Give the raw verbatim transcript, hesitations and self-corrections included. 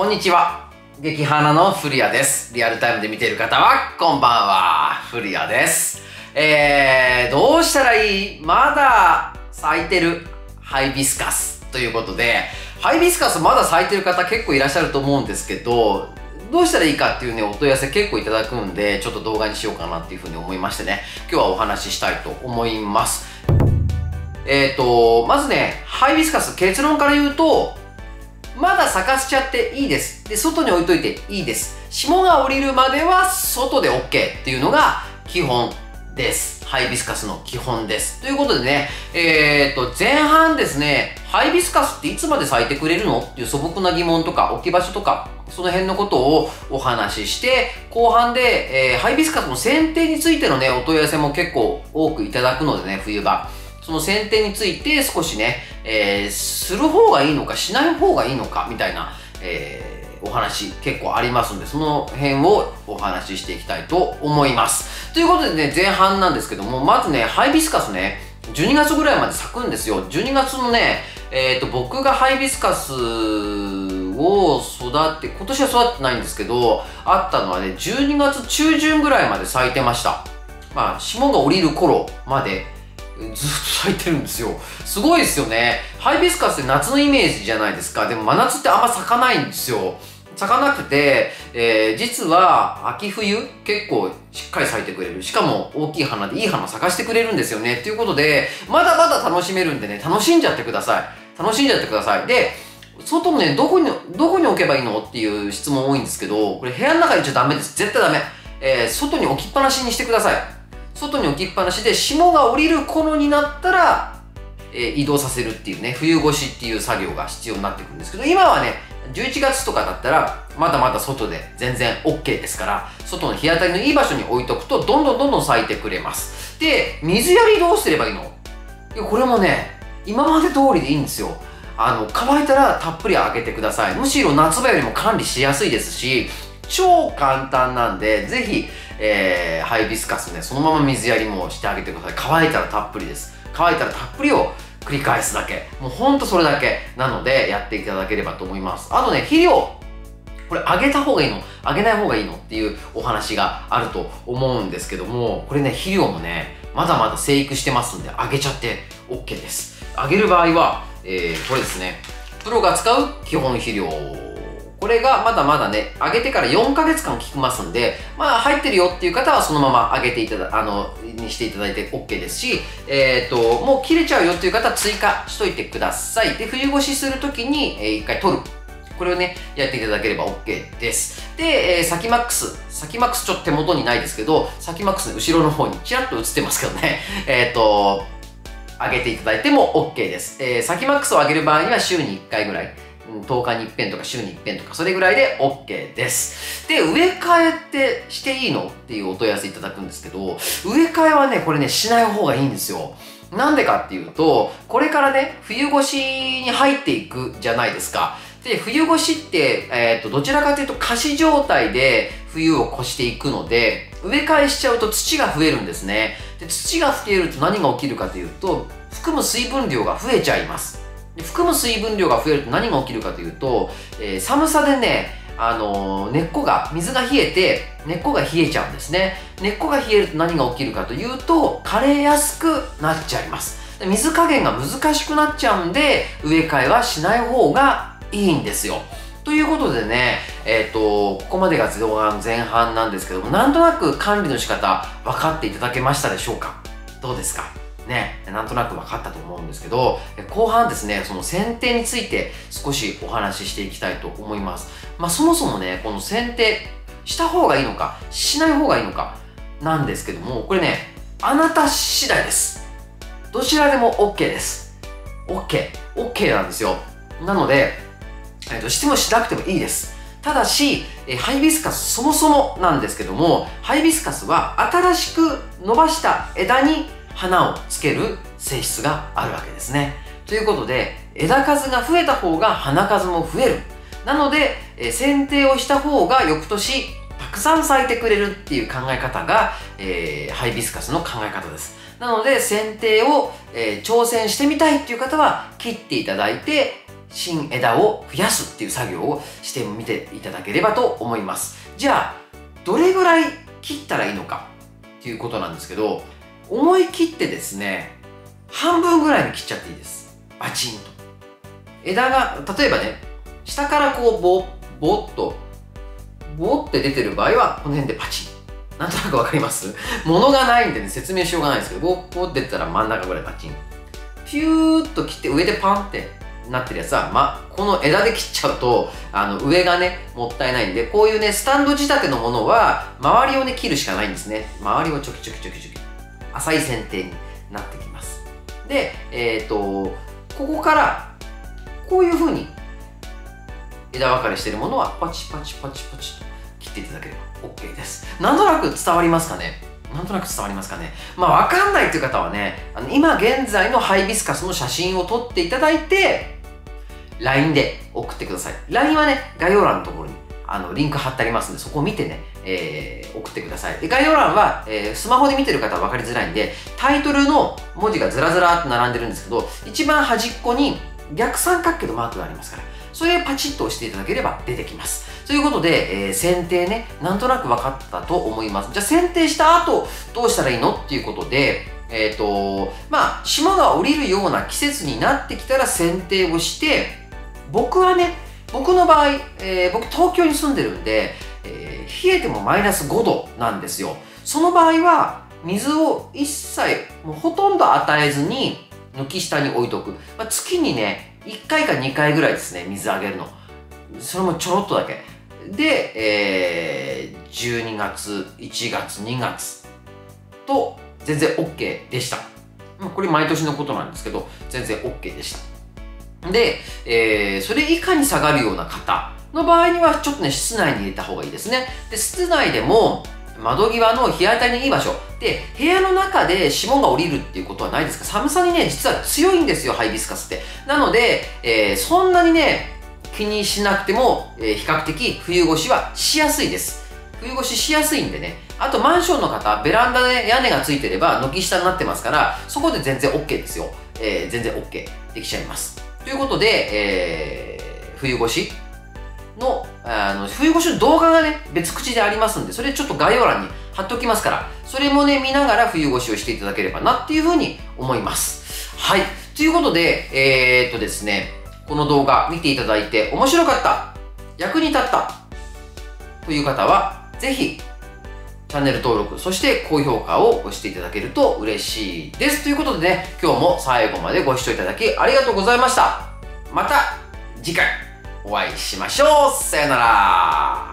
こんにちは。激花の古谷です。リアルタイムで見ている方は、こんばんは。古谷です。えー、どうしたらいい？まだ咲いてるハイビスカスということで、ハイビスカスまだ咲いてる方結構いらっしゃると思うんですけど、どうしたらいいかっていうね、お問い合わせ結構いただくんで、ちょっと動画にしようかなっていうふうに思いましてね、今日はお話ししたいと思います。えーと、まずね、ハイビスカス結論から言うと、まだ咲かせちゃっていいです。で、外に置いといていいです。霜が降りるまでは外で OK っていうのが基本です。ハイビスカスの基本です。ということでね、えーと、前半ですね、ハイビスカスっていつまで咲いてくれるのっていう素朴な疑問とか置き場所とか、その辺のことをお話しして、後半で、えー、ハイビスカスの剪定についてのね、お問い合わせも結構多くいただくのでね、冬場。その剪定について少しね、えー、する方がいいのかしない方がいいのかみたいな、えー、お話結構ありますので、その辺をお話ししていきたいと思います。ということでね、前半なんですけども、まずね、ハイビスカスね、じゅうにがつぐらいまで咲くんですよ。じゅうにがつのね、えーと、僕がハイビスカスを育って、今年は育ってないんですけど、あったのはね、じゅうにがつ中旬ぐらいまで咲いてました。まあ、霜が降りる頃まで、ずっと咲いてるんですよ。すごいですよね。ハイビスカスって夏のイメージじゃないですか。でも真夏ってあんま咲かないんですよ。咲かなくて、えー、実は秋冬結構しっかり咲いてくれる。しかも大きい花でいい花咲かしてくれるんですよね。ということで、まだまだ楽しめるんでね、楽しんじゃってください。楽しんじゃってください。で、外のね、どこに、どこに置けばいいのっていう質問多いんですけど、これ部屋の中にいちゃダメです。絶対ダメ。えー、外に置きっぱなしにしてください。外に置きっぱなしで、霜が降りる頃になったら、えー、移動させるっていうね、冬越しっていう作業が必要になってくるんですけど、今はね、じゅういちがつとかだったら、まだまだ外で全然 OK ですから、外の日当たりのいい場所に置いとくと、どんどんどんどん咲いてくれます。で、水やりどうすればいいの？いや、これもね、今まで通りでいいんですよ。あの、乾いたらたっぷりあげてください。むしろ夏場よりも管理しやすいですし、超簡単なんで、ぜひ、えー、ハイビスカスね、そのまま水やりもしてあげてください。乾いたらたっぷりです。乾いたらたっぷりを繰り返すだけ。もうほんとそれだけ。なので、やっていただければと思います。あとね、肥料。これ、あげた方がいいの？あげない方がいいの？っていうお話があると思うんですけども、これね、肥料もね、まだまだ生育してますんで、あげちゃって OK です。あげる場合は、えー、これですね、プロが使う基本肥料。これがまだまだね、あげてからよんかげつかん効きますんで、まあ入ってるよっていう方はそのままあげていただ、あの、にしていただいて OK ですし、えっと、もう切れちゃうよっていう方は追加しといてください。で、冬越しするときに、えー、一回取る。これをね、やっていただければ OK です。で、えー、サキマックス。サキマックスちょっと手元にないですけど、サキマックスの後ろの方にちらっと映ってますけどね。えっと、あげていただいても OK です。えー、サキマックスをあげる場合には週にいっかいぐらい。とおかにいっ遍とか週にいっ遍とかそれぐらいで OK です。で、植え替えってしていいの？っていうお問い合わせいただくんですけど、植え替えはね、これね、しない方がいいんですよ。なんでかっていうと、これからね、冬越しに入っていくじゃないですか。で、冬越しって、えっと、どちらかというと仮死状態で冬を越していくので、植え替えしちゃうと土が増えるんですね。で、土が増えると何が起きるかというと、含む水分量が増えちゃいます。含む水分量が増えると何が起きるかというと、えー、寒さでね、あのー、根っこが、水が冷えて、根っこが冷えちゃうんですね。根っこが冷えると何が起きるかというと、枯れやすくなっちゃいます。水加減が難しくなっちゃうんで、植え替えはしない方がいいんですよ。ということでね、えっと、ここまでが動画の前半なんですけども、なんとなく管理の仕方、分かっていただけましたでしょうか？どうですか？ね、なんとなく分かったと思うんですけど、後半ですね、その剪定について少しお話ししていきたいと思います。まあそもそもね、この剪定した方がいいのか、しない方がいいのかなんですけども、これね、あなた次第です。どちらでも OK です。OK。OK なんですよ。なので、えっと、してもしなくてもいいです。ただし、ハイビスカスそもそもなんですけども、ハイビスカスは新しく伸ばした枝に花をつける性質があるわけですね。ということで、枝数が増えた方が花数も増える。なので、えー、剪定をした方が翌年たくさん咲いてくれるっていう考え方が、えー、ハイビスカスの考え方です。なので、剪定を、えー、挑戦してみたいっていう方は切っていただいて、新枝を増やすっていう作業をしてみていただければと思います。じゃあどれぐらい切ったらいいのかっていうことなんですけど、思い切ってですね、半分ぐらいに切っちゃっていいです。バチンと枝が例えばね、下からこうボッボッとボッって出てる場合はこの辺でパチン、なんとなくわかります？物がないんでね、説明しようがないんですけど、ボッボッって出たら真ん中ぐらいパチン、ピューッと切って上でパンってなってるやつは、ま、この枝で切っちゃうとあの上がねもったいないんで、こういうねスタンド仕立てのものは周りをね切るしかないんですね。周りをちょきちょきちょきちょき浅い剪定になってきます。で、えーとここからこういう風に枝分かれしているものはパチパチパチパチと切っていただければ OK です。なんとなく伝わりますかね？なんとなく伝わりますかねまあ分かんないという方はね、あの今現在のハイビスカスの写真を撮っていただいて ライン で送ってください。 ライン はね概要欄のところにあのリンク貼ってありますので、そこを見てね、えー、送ってください。で概要欄は、えー、スマホで見てる方は分かりづらいんで、タイトルの文字がずらずらーっと並んでるんですけど、一番端っこに逆三角形のマークがありますから、それをパチッと押していただければ出てきます。ということで、えー、剪定ね、なんとなく分かったと思います。じゃあ、剪定した後、どうしたらいいのっていうことで、えっと、まあ、霜が降りるような季節になってきたら剪定をして、僕はね、僕の場合、えー、僕東京に住んでるんで、えー、冷えてもマイナスごどなんですよ。その場合は、水を一切、もうほとんど与えずに、軒下に置いとく。まあ、月にね、いっかいかにかいぐらいですね、水あげるの。それもちょろっとだけ。で、えー、じゅうにがつ、いちがつ、にがつと全然 OK でした。これ毎年のことなんですけど、全然 OK でした。で、えー、それ以下に下がるような方の場合には、ちょっとね、室内に入れた方がいいですね。で、室内でも、窓際の日当たりのいい場所で、部屋の中で霜が降りるっていうことはないですか？寒さにね実は強いんですよ、ハイビスカスって。なので、えー、そんなにね気にしなくても、えー、比較的冬越しはしやすいです。冬越ししやすいんでね。あとマンションの方、ベランダで屋根がついてれば軒下になってますから、そこで全然 OK ですよ、えー、全然 OK できちゃいます。ということで、えー、冬越しの、あの冬越しの動画がね別口でありますんで、それちょっと概要欄に貼っておきますから、それもね見ながら冬越しをしていただければなっていうふうに思います。はい、ということで、えー、っとですねこの動画見ていただいて面白かった、役に立ったという方はぜひチャンネル登録、そして高評価を押していただけると嬉しいです。ということでね、今日も最後までご視聴いただきありがとうございました。また次回お会いしましょう。さよなら。